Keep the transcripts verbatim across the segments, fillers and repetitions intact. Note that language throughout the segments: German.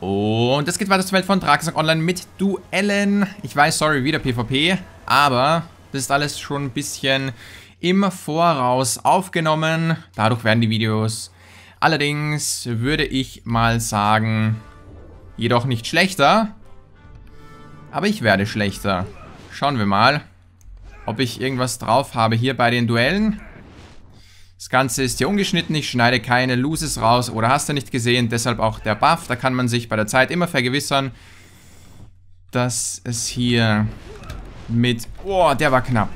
Und es geht weiter zur Welt von Drakensang Online mit Duellen. Ich weiß, sorry, wieder PvP, aber das ist alles schon ein bisschen im Voraus aufgenommen. Dadurch werden die Videos allerdings, würde ich mal sagen, jedoch nicht schlechter. Aber ich werde schlechter. Schauen wir mal, ob ich irgendwas drauf habe hier bei den Duellen. Das Ganze ist hier ungeschnitten, ich schneide keine Loses raus oder hast du nicht gesehen, deshalb auch der Buff. Da kann man sich bei der Zeit immer vergewissern, dass es hier mit... Oh, der war knapp.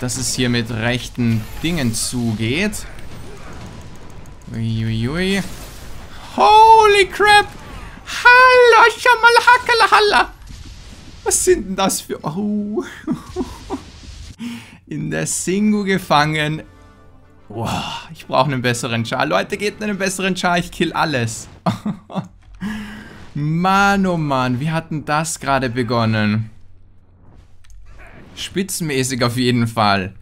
Dass es hier mit rechten Dingen zugeht. Uiuiui. Holy crap! Halla, schamal, hackala, halla! Was sind denn das für... Oh. In der Singu gefangen... Wow, ich brauche einen besseren Char. Leute, geht in einen besseren Char, ich kill alles. Mann, oh Mann, wie hat denn das gerade begonnen? Spitzenmäßig auf jeden Fall.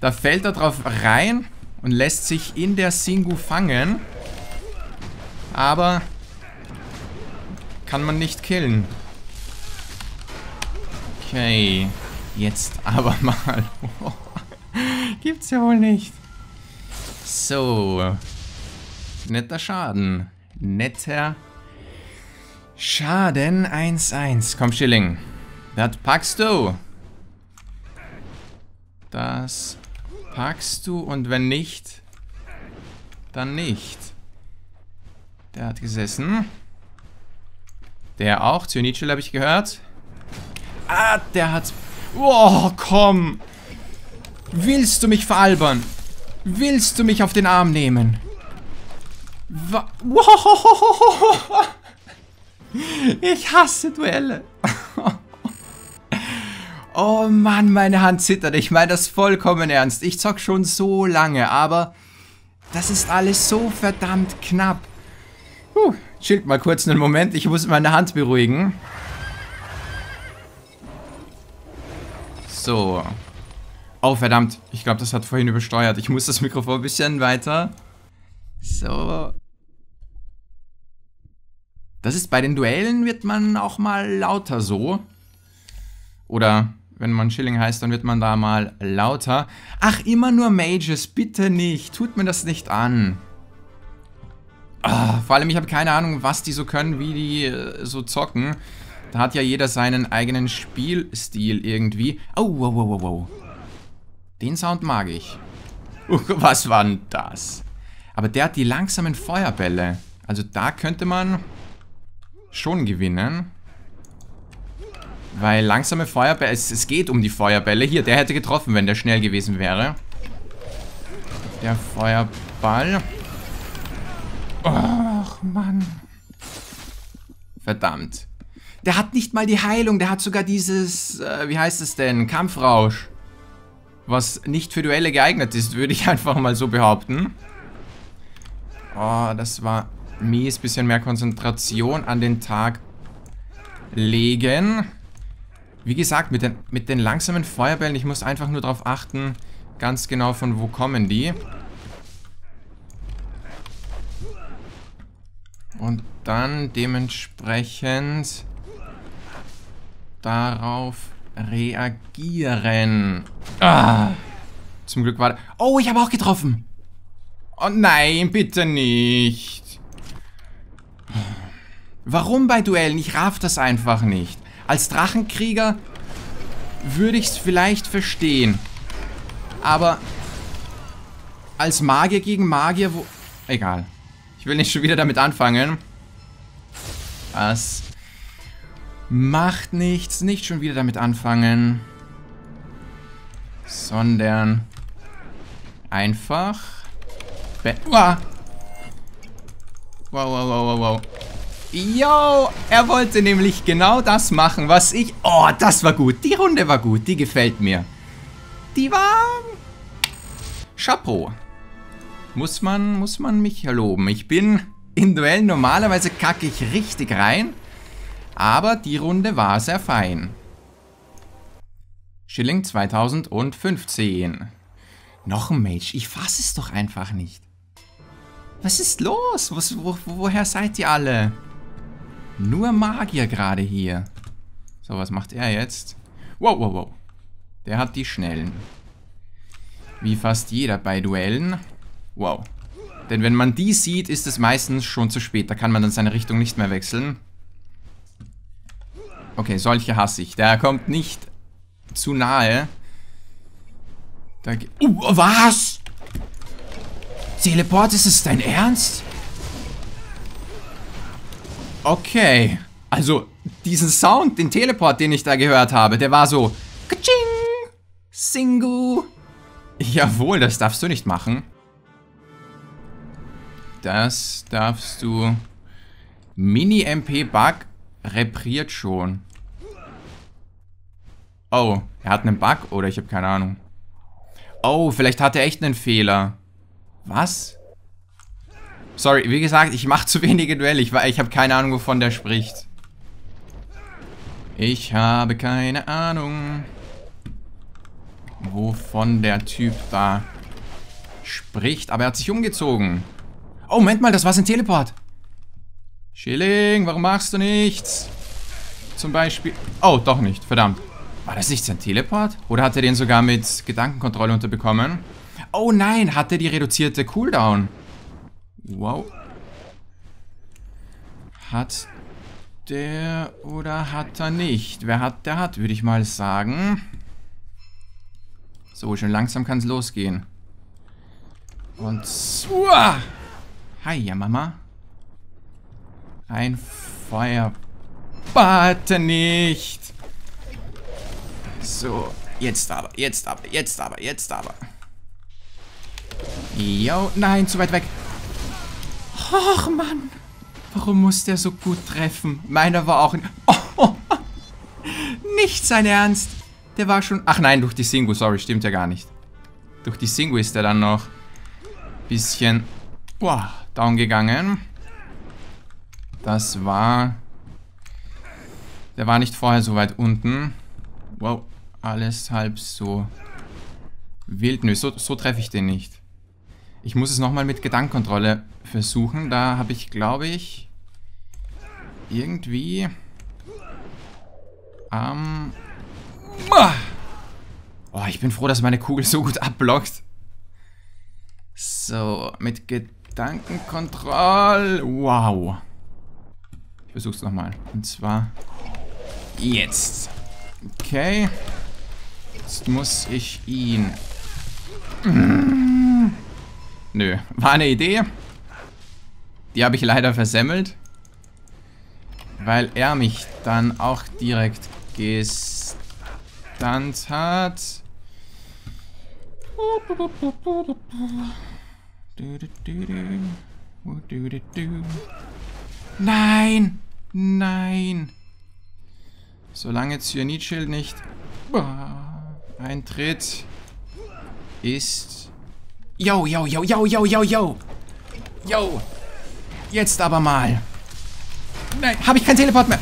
Da fällt er drauf rein und lässt sich in der Singu fangen. Aber kann man nicht killen. Okay, jetzt aber mal. Gibt's ja wohl nicht. So, netter Schaden, netter Schaden, eins eins, komm Schilling, das packst du, das packst du und wenn nicht, dann nicht. Der hat gesessen, der auch, Zynichel habe ich gehört, ah, der hat, oh komm, willst du mich veralbern? Willst du mich auf den Arm nehmen? Ich hasse Duelle. Oh Mann, meine Hand zittert. Ich meine das vollkommen ernst. Ich zock schon so lange, aber das ist alles so verdammt knapp. Puh, chillt mal kurz einen Moment. Ich muss meine Hand beruhigen. So. Oh, verdammt. Ich glaube, das hat vorhin übersteuert. Ich muss das Mikrofon ein bisschen weiter. So. Das ist bei den Duellen, wird man auch mal lauter so. Oder wenn man Schilling heißt, dann wird man da mal lauter. Ach, immer nur Mages. Bitte nicht. Tut mir das nicht an. Ah, vor allem, ich habe keine Ahnung, was die so können, wie die äh, so zocken. Da hat ja jeder seinen eigenen Spielstil irgendwie. Oh, wow, wow, wow, wow. Den Sound mag ich. Uh, was war denn das? Aber der hat die langsamen Feuerbälle. Also da könnte man schon gewinnen. Weil langsame Feuerbälle... Es, es geht um die Feuerbälle. Hier, der hätte getroffen, wenn der schnell gewesen wäre. Der Feuerball. Och, Mann. Verdammt. Der hat nicht mal die Heilung. Der hat sogar dieses... Äh, wie heißt es denn? Kampfrausch. Was nicht für Duelle geeignet ist, würde ich einfach mal so behaupten. Oh, das war mies. Bisschen mehr Konzentration an den Tag legen. Wie gesagt, mit den, mit den langsamen Feuerbällen, ich muss einfach nur darauf achten, ganz genau von wo kommen die. Und dann dementsprechend darauf reagieren. Ah, zum Glück war... Oh, ich habe auch getroffen. Oh nein, bitte nicht. Warum bei Duellen? Ich raff das einfach nicht. Als Drachenkrieger würde ich es vielleicht verstehen. Aber als Magier gegen Magier, wo... Egal. Ich will nicht schon wieder damit anfangen. Was... Macht nichts, nicht schon wieder damit anfangen, sondern einfach... Be wow. wow, wow, wow, wow, wow. Yo, er wollte nämlich genau das machen, was ich... Oh, das war gut, die Runde war gut, die gefällt mir. Die war... Chapeau. Muss man, muss man mich loben. Ich bin in Duellen, normalerweise kacke ich richtig rein. Aber die Runde war sehr fein. Schilling zweitausendfünfzehn. Noch ein Mage. Ich fasse es doch einfach nicht. Was ist los? Was, wo, woher seid ihr alle? Nur Magier gerade hier. So, was macht er jetzt? Wow, wow, wow. Der hat die Schnellen. Wie fast jeder bei Duellen. Wow. Denn wenn man die sieht, ist es meistens schon zu spät. Da kann man dann seine Richtung nicht mehr wechseln. Okay, solche hasse ich. Der kommt nicht zu nahe. Da geht... Uh, was? Teleport, ist es dein Ernst? Okay. Also, diesen Sound, den Teleport, den ich da gehört habe, der war so... Kaching! Singu! Jawohl, das darfst du nicht machen. Das darfst du... Mini-M P-Bug repariert schon. Oh, er hat einen Bug oder ich habe keine Ahnung. Oh, vielleicht hat er echt einen Fehler. Was? Sorry, wie gesagt, ich mache zu wenige Duelle. Ich, ich habe keine Ahnung, wovon der spricht. Ich habe keine Ahnung, wovon der Typ da spricht. Aber er hat sich umgezogen. Oh, Moment mal, das war's ein Teleport. Schilling, warum machst du nichts? Zum Beispiel... Oh, doch nicht, verdammt. War das nicht sein Teleport? Oder hat er den sogar mit Gedankenkontrolle unterbekommen? Oh nein, hat er die reduzierte Cooldown? Wow. Hat der oder hat er nicht? Wer hat, der hat, würde ich mal sagen. So, schon langsam kann es losgehen. Und... Uah! Hi, ja, Mama. Ein Feuer. Warte nicht. So, jetzt aber, jetzt aber, jetzt aber, jetzt aber. Jo, nein, zu weit weg. Och, Mann. Warum muss der so gut treffen? Meiner war auch... Oh, nicht sein Ernst. Der war schon... Ach nein, durch die Singu, sorry, stimmt ja gar nicht. Durch die Singu ist der dann noch... Bisschen... Boah, down gegangen. Das war... Der war nicht vorher so weit unten. Wow, alles halb so wild. Nö, so, so treffe ich den nicht. Ich muss es nochmal mit Gedankenkontrolle versuchen. Da habe ich, glaube ich, irgendwie... Ähm... Oh, ich bin froh, dass meine Kugel so gut abblockt. So, mit Gedankenkontrolle. Wow. Ich versuch's nochmal. Und zwar jetzt. Okay. Jetzt muss ich ihn... Mmh. Nö, war eine Idee. Die habe ich leider versemmelt. Weil er mich dann auch direkt gestunt hat. Nein! Nein! Solange Cyanid-Schild nicht eintritt, ist... Yo, yo, yo, yo, yo, yo, yo! Yo! Jetzt aber mal! Nein, habe ich keinen Teleport mehr!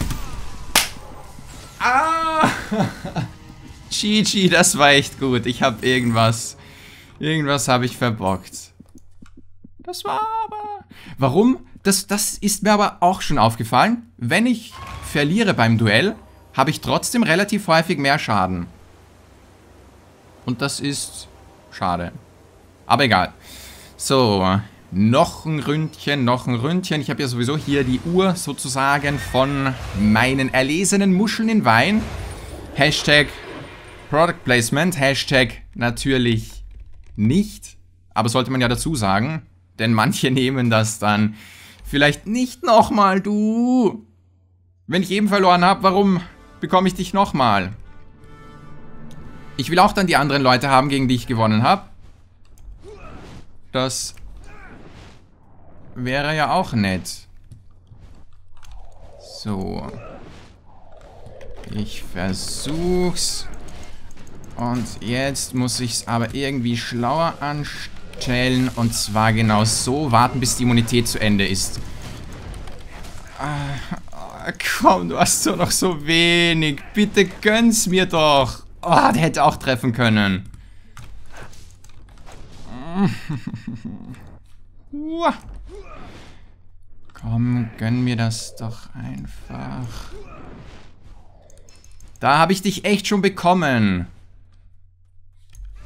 Ah! G G, das war echt gut. Ich habe irgendwas... Irgendwas habe ich verbockt. Das war aber... Warum? Das, das ist mir aber auch schon aufgefallen. Wenn ich verliere beim Duell, habe ich trotzdem relativ häufig mehr Schaden. Und das ist schade. Aber egal. So, noch ein Ründchen, noch ein Ründchen. Ich habe ja sowieso hier die Uhr sozusagen von meinen erlesenen Muscheln in Wein. Hashtag Product Placement, Hashtag natürlich nicht. Aber sollte man ja dazu sagen, denn manche nehmen das dann... Vielleicht nicht nochmal, du. Wenn ich eben verloren habe, warum bekomme ich dich nochmal? Ich will auch dann die anderen Leute haben, gegen die ich gewonnen habe. Das wäre ja auch nett. So. Ich versuch's. Und jetzt muss ich's aber irgendwie schlauer anstellen. Und zwar genau so. Warten, bis die Immunität zu Ende ist. Ah, oh, komm, du hast doch noch so wenig. Bitte gönn's mir doch. Oh, der hätte auch treffen können. Komm, gönn mir das doch einfach. Da habe ich dich echt schon bekommen.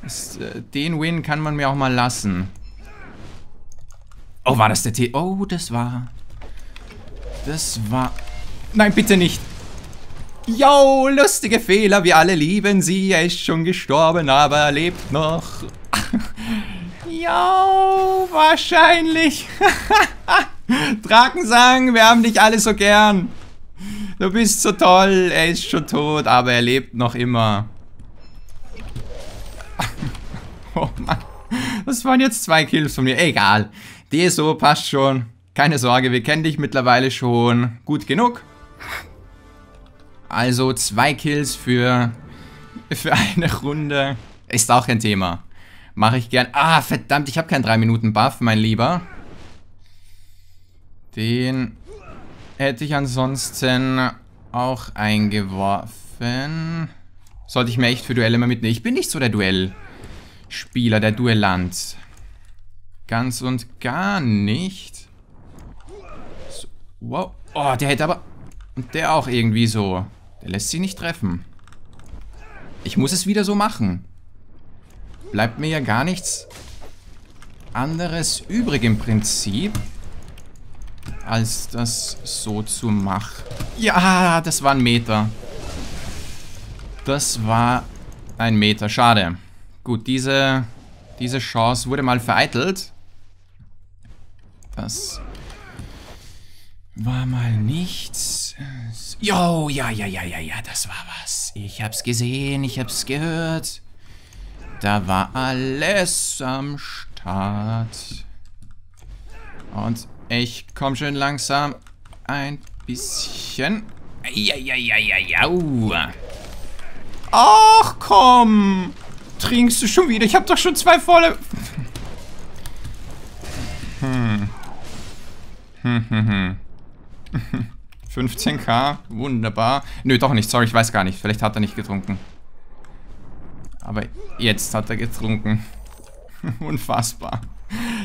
Das, äh, den Win kann man mir auch mal lassen. Oh, war das der T... Oh, das war... Das war... Nein, bitte nicht. Yo, lustige Fehler. Wir alle lieben sie. Er ist schon gestorben, aber er lebt noch. Yo, wahrscheinlich. Drakensang, wir haben dich alle so gern. Du bist so toll. Er ist schon tot, aber er lebt noch immer. Oh Mann. Das waren jetzt zwei Kills von mir. Egal. D S O passt schon. Keine Sorge, wir kennen dich mittlerweile schon gut genug. Also zwei Kills für, für eine Runde. Ist auch kein Thema. Mache ich gern. Ah, verdammt, ich habe keinen drei Minuten Buff, mein Lieber. Den hätte ich ansonsten auch eingeworfen. Sollte ich mir echt für Duelle mal mitnehmen. Ich bin nicht so der Duellspieler, der Duellant. Ganz und gar nicht. So, wow. Oh, der hätte aber... Und der auch irgendwie so. Der lässt sie nicht treffen. Ich muss es wieder so machen. Bleibt mir ja gar nichts anderes übrig im Prinzip, als das so zu machen. Ja, das war ein Meter. Das war ein Meter. Schade. Gut, diese, diese Chance wurde mal vereitelt. Das war mal nichts. Jo, ja, ja, ja, ja, ja, das war was. Ich hab's gesehen, ich hab's gehört. Da war alles am Start. Und ich komm schön langsam ein bisschen. Ja, ja, ja, ja, ja. Ach komm. Trinkst du schon wieder? Ich hab doch schon zwei volle... Hm. Hm, hm, hm. fünfzehntausend, wunderbar. Nö, doch nicht, sorry, ich weiß gar nicht. Vielleicht hat er nicht getrunken. Aber jetzt hat er getrunken. Unfassbar.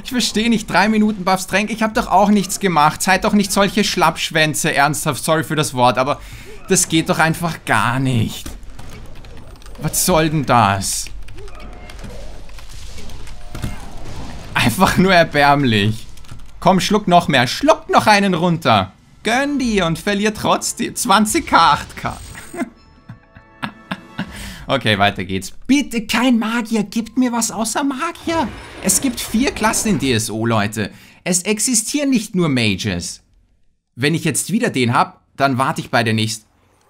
Ich verstehe nicht, drei Minuten Buffs Tränke, ich habe doch auch nichts gemacht. Seid doch nicht solche Schlappschwänze, ernsthaft, sorry für das Wort, aber das geht doch einfach gar nicht. Was soll denn das? Einfach nur erbärmlich. Komm, schluck noch mehr, schluck noch einen runter. Gönn dir und verlier trotzdem zwanzigtausend, acht K. Okay, weiter geht's. Bitte kein Magier, gibt mir was außer Magier. Es gibt vier Klassen in D S O, Leute. Es existieren nicht nur Mages. Wenn ich jetzt wieder den hab, dann warte ich bei der nächsten.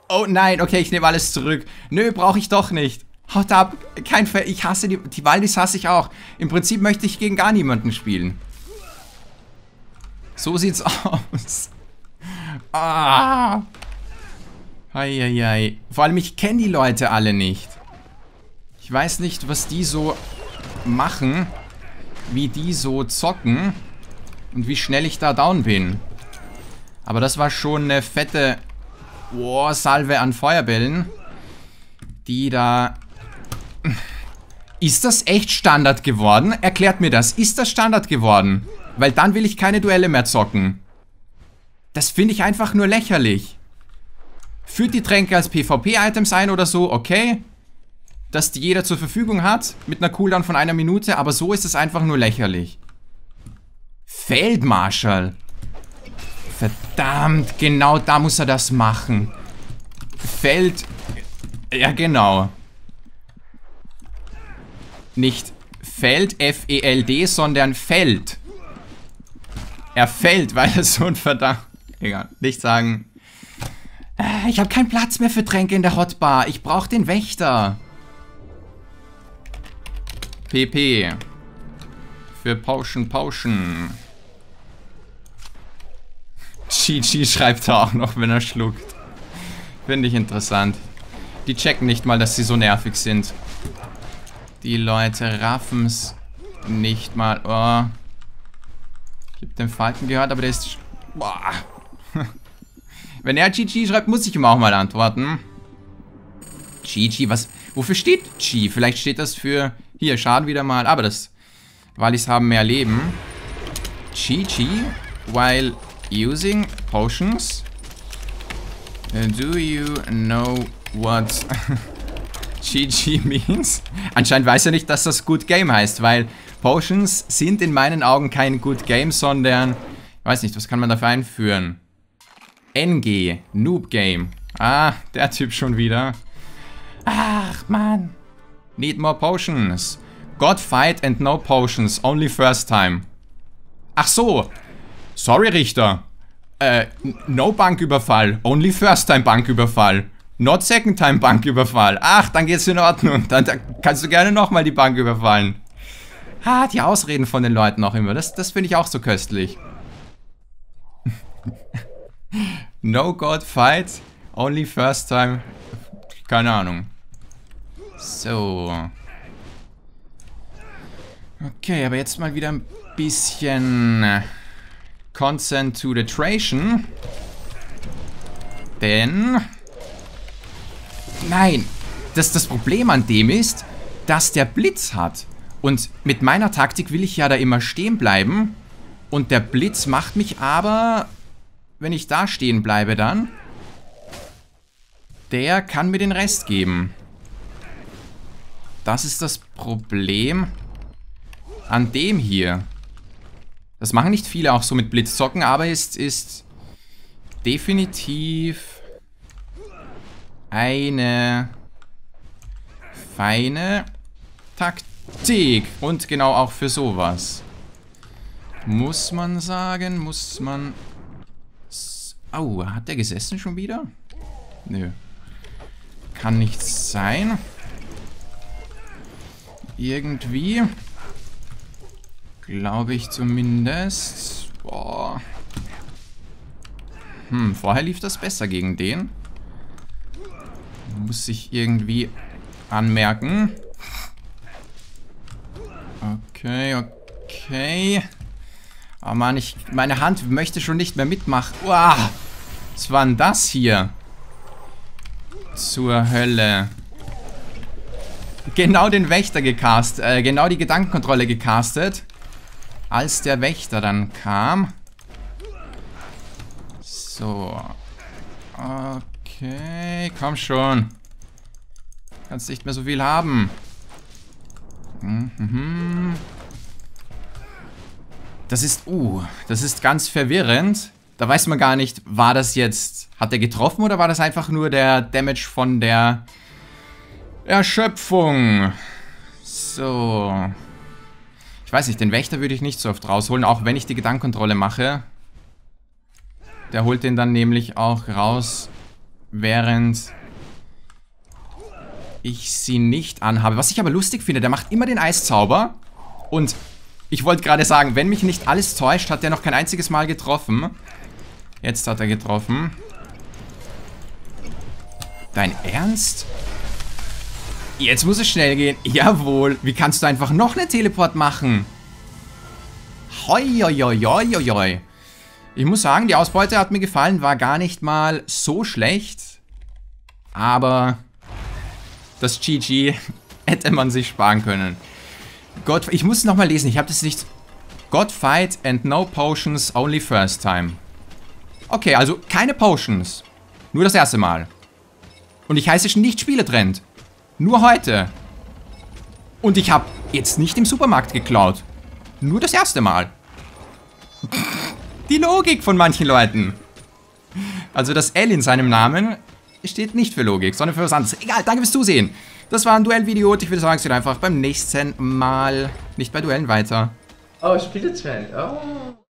Oh nein, okay, ich nehme alles zurück. Nö, brauche ich doch nicht. Haut ab, kein Fall. Ich hasse die, die Waldis hasse ich auch. Im Prinzip möchte ich gegen gar niemanden spielen. So sieht's aus. Ah. Ei, ei, ei. Vor allem, ich kenne die Leute alle nicht. Ich weiß nicht, was die so machen, wie die so zocken und wie schnell ich da down bin. Aber das war schon eine fette oh, Salve an Feuerbällen, die da... Ist das echt Standard geworden? Erklärt mir das. Ist das Standard geworden? Weil dann will ich keine Duelle mehr zocken. Das finde ich einfach nur lächerlich. Führt die Tränke als PvP-Items ein oder so, okay. Dass die jeder zur Verfügung hat, mit einer Cooldown von einer Minute, aber so ist es einfach nur lächerlich. Feldmarschall. Verdammt, genau da muss er das machen. Feld... Ja, genau. Nicht Feld, F E L D, sondern Feld. Er fällt, weil er so ein verdammt... Egal, nicht sagen... Ich habe keinen Platz mehr für Tränke in der Hotbar. Ich brauche den Wächter. P P. Für Pauschen, Pauschen. G G schreibt er auch noch, wenn er schluckt. Finde ich interessant. Die checken nicht mal, dass sie so nervig sind. Die Leute raffen's nicht mal. Oh. Ich habe den Falken gehört, aber der ist... Boah. Wenn er G G schreibt, muss ich ihm auch mal antworten. G G, was... Wofür steht G? Vielleicht steht das für... Hier, Schaden wieder mal. Aber das... Wallis haben mehr Leben. G G, weil using potions? Do you know what G G means? Anscheinend weiß er nicht, dass das Good Game heißt, weil Potions sind in meinen Augen kein Good Game, sondern, ich weiß nicht, was kann man dafür einführen? N G, Noob Game. Ah, der Typ schon wieder. Ach, Mann. Need more potions. God fight and no potions, only first time. Ach so. Sorry, Richter. Äh, no Banküberfall, only first time Banküberfall. Not second time Banküberfall. Ach, dann geht's in Ordnung. Dann, dann kannst du gerne nochmal die Bank überfallen. Ah, die Ausreden von den Leuten auch immer. Das, das finde ich auch so köstlich. No God fight, only first time. Keine Ahnung. So. Okay, aber jetzt mal wieder ein bisschen Concentration. Denn... Nein, das, das Problem an dem ist, dass der Blitz hat. Und mit meiner Taktik will ich ja da immer stehen bleiben. Und der Blitz macht mich aber, wenn ich da stehen bleibe dann, der kann mir den Rest geben. Das ist das Problem an dem hier. Das machen nicht viele auch so mit Blitzzocken, aber es ist definitiv eine feine Taktik. Und genau auch für sowas. Muss man sagen, muss man... Au, hat der gesessen schon wieder? Nö. Kann nicht sein. Irgendwie... Glaube ich zumindest. Boah. Hm, vorher lief das besser gegen den. Muss ich irgendwie anmerken. Okay, okay. Oh Mann, ich, meine Hand möchte schon nicht mehr mitmachen. Uah, was war denn das hier? Zur Hölle. Genau den Wächter gecastet. Äh, genau die Gedankenkontrolle gecastet. Als der Wächter dann kam. So. Okay, komm schon. Kannst nicht mehr so viel haben. Mhm. Das ist, uh, das ist ganz verwirrend. Da weiß man gar nicht, war das jetzt, hat er getroffen oder war das einfach nur der Damage von der Erschöpfung? So. Ich weiß nicht, den Wächter würde ich nicht so oft rausholen, auch wenn ich die Gedankenkontrolle mache. Der holt den dann nämlich auch raus, während ich sie nicht anhabe. Was ich aber lustig finde, der macht immer den Eiszauber. Und ich wollte gerade sagen, wenn mich nicht alles täuscht, hat der noch kein einziges Mal getroffen. Jetzt hat er getroffen. Dein Ernst? Jetzt muss es schnell gehen. Jawohl. Wie kannst du einfach noch eine Teleport machen? Hoi, hoi, hoi, hoi, hoi. Ich muss sagen, die Ausbeute hat mir gefallen. War gar nicht mal so schlecht. Aber das G G hätte man sich sparen können. Gott, ich muss es nochmal lesen. Ich habe das nicht... God fight and no potions, only first time. Okay, also keine Potions. Nur das erste Mal. Und ich heiße schon nicht Spieletrend. Nur heute. Und ich habe jetzt nicht im Supermarkt geklaut. Nur das erste Mal. Die Logik von manchen Leuten. Also das L in seinem Namen steht nicht für Logik, sondern für was anderes. Egal, danke fürs Zusehen. Das war ein Duellvideo und ich würde sagen, es geht einfach beim nächsten Mal nicht bei Duellen weiter. Oh, Spieletrend. Oh.